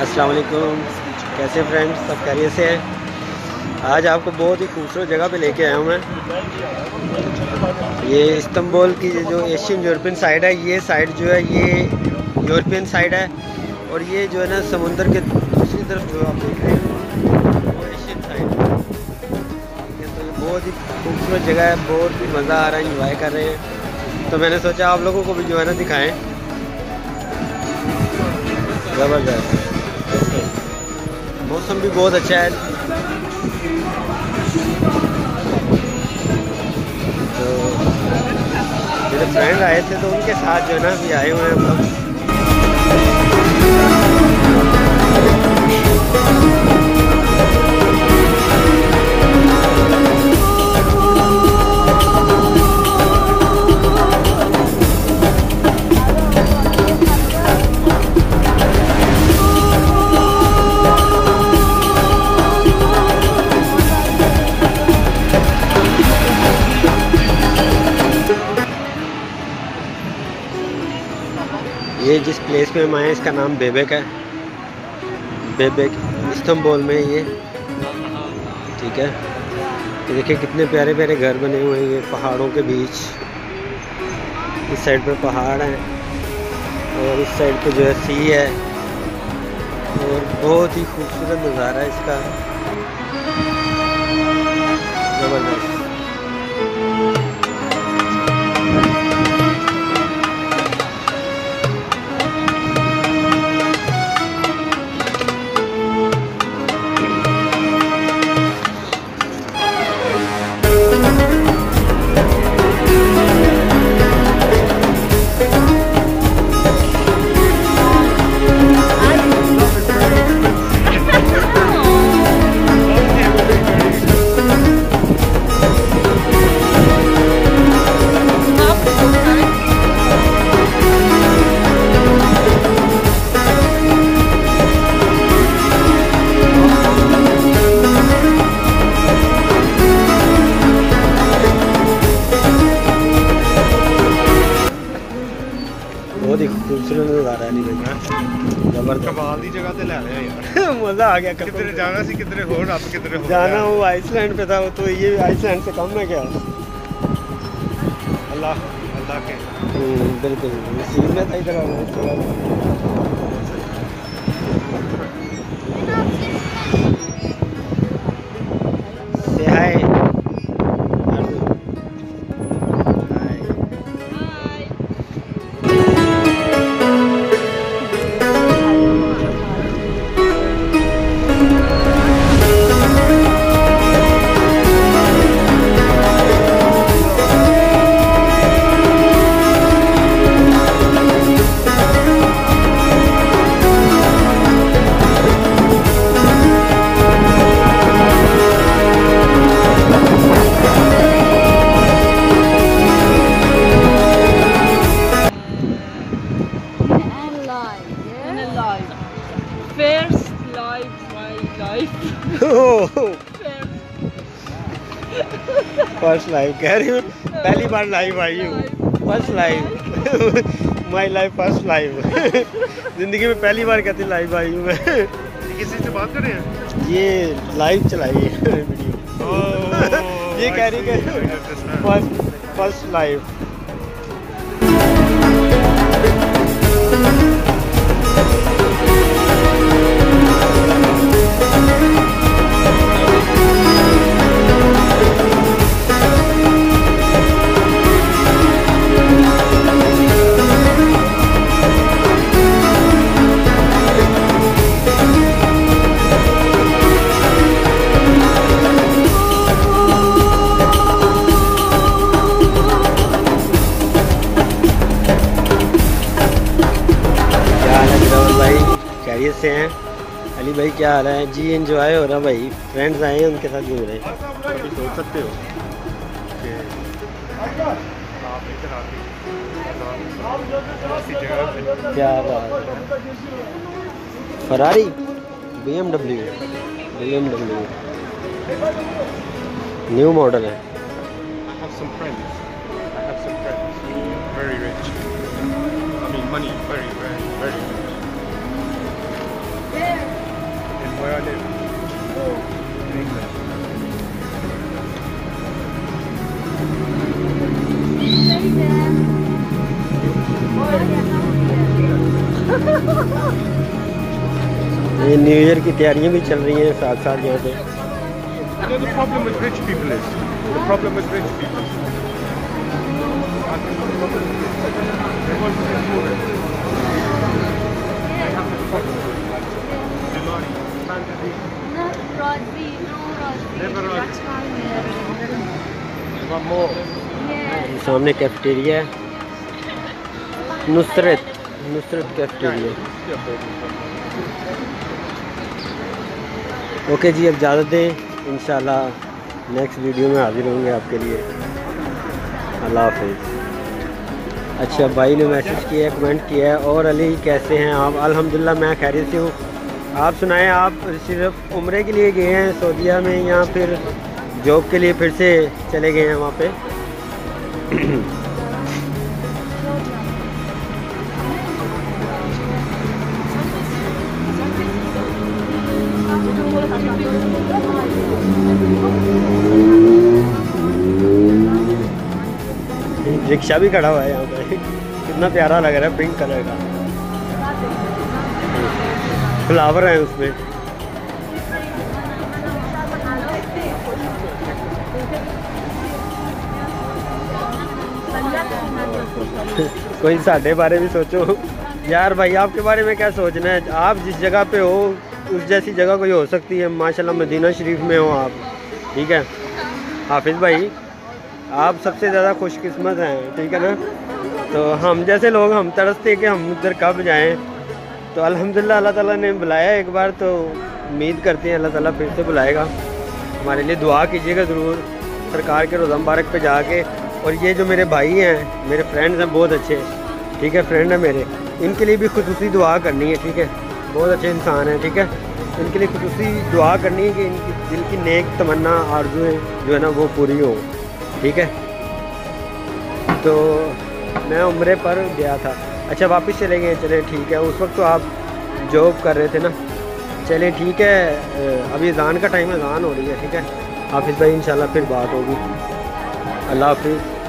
अस्सलाम वालेकुम। कैसे फ्रेंड्स, सब खैरियत से हैं? आज आपको बहुत ही खूबसूरत जगह पे लेके आया हूँ मैं। ये इस्तांबुल की जो एशियन यूरोपियन साइड है, ये साइड जो है ये यूरोपियन साइड है, और ये जो है ना समुंदर के दूसरी तरफ जो आप देख रहे हैं वो एशियन साइड है। तो ये बहुत ही खूबसूरत जगह है, बहुत ही मज़ा आ रहा है, इंजॉय कर रहे हैं। तो मैंने सोचा आप लोगों को भी जो है ना दिखाएँ। ज़बरदस्त मौसम भी बहुत अच्छा है। तो मेरे फ्रेंड आए थे तो उनके साथ जो है ना भी आए हुए हैं हम ये जिस प्लेस में हम आए इसका नाम बेबेक है। बेबेक इस्तांबुल में ये, ठीक है। ये देखिए कितने प्यारे प्यारे घर बने हुए हैं ये पहाड़ों के बीच। इस साइड पर पहाड़ है और इस साइड पे जो है सी है, और बहुत ही खूबसूरत नज़ारा है इसका, ज़बरदस्त। खूबसूरत नज़ारा है, मज़ा आ गया। कितने जाना सी, कितने हो आप, कितने हो जाना। वो आइसलैंड पे था वो, तो ये आइसलैंड से कम है क्या? अल्लाह अल्लाह के बिल्कुल सीन में था इधर। हाय फर्स्ट लाइव कह रही हूँ, पहली बार लाइव आई हूँ। First live, my life first live. जिंदगी में पहली बार कहती लाइव आई हूँ मैं। किसी से बात कर रहे हैं, ये लाइव चलाई है वीडियो। ये कह रही फर्स्ट लाइव। से हैं अली भाई, क्या हाल है जी? एंजॉय हो रहा भाई, फ्रेंड्स आए हैं उनके साथ घूम रहे हैं। कभी सोच सकते हो कि आप इधर आके, क्या बात है। फरारी BMW न्यू मॉडल है। I have some friends very rich, I mean money very rich. ये न्यू ईयर की तैयारियां भी चल रही हैं साथ साथ यहाँ पे। सामने कैफेटेरिया है, नुसरत कैफेटेरिया। ओके जी, अब इजाज़त दें, इंशाल्लाह नेक्स्ट वीडियो में हाजिर होंगे आपके लिए। अल्लाह हाफिज़। अच्छा, भाई ने मैसेज किया है, कमेंट किया है। और अली कैसे हैं आप? अल्हम्दुलिल्लाह मैं खैरियत से हूँ। आप सुनाएं, आप सिर्फ उम्रे के लिए गए हैं सऊदीया में या फिर जॉब के लिए फिर से चले गए हैं वहाँ पे? रिक्शा भी खड़ा हुआ है यहाँ पे, कितना प्यारा लग रहा है, पिंक कलर का फ्लावर है उसमें। कोई साढ़े बारे भी सोचो यार। भाई आपके बारे में क्या सोचना है, आप जिस जगह पे हो उस जैसी जगह कोई हो सकती है। माशाल्लाह मदीना शरीफ में हो आप, ठीक है। हाफिज़ भाई आप सबसे ज़्यादा खुशकिस्मत हैं, ठीक है ना। तो हम जैसे लोग, हम तरसते कि हम उधर कब जाएं। तो अल्हम्दुलिल्लाह अल्लाह ताला ने बुलाया एक बार, तो उम्मीद करते हैं अल्लाह ताला फिर से बुलाएगा। हमारे लिए दुआ कीजिएगा ज़रूर सरकार के रोज़म पार्क पर जाके। और ये जो मेरे भाई हैं, मेरे फ्रेंड्स हैं बहुत अच्छे, ठीक है, फ्रेंड हैं मेरे, इनके लिए भी खुसूसी दुआ करनी है, ठीक है। बहुत अच्छे इंसान हैं, ठीक है। इनके लिए खुसूसी दुआ करनी है कि इनकी दिल की नेक तमन्ना आरज़ुएं जो है ना वो पूरी हो, ठीक है। तो मैं उम्रे पर गया था। अच्छा वापस चले गए, चले ठीक है। उस वक्त तो आप जॉब कर रहे थे ना, चले ठीक है। अभी अज़ान का टाइम है, अज़ान हो रही है, ठीक है। हाफिज़ भाई इंशाल्लाह फिर बात होगी। अल्लाह हाफिज़।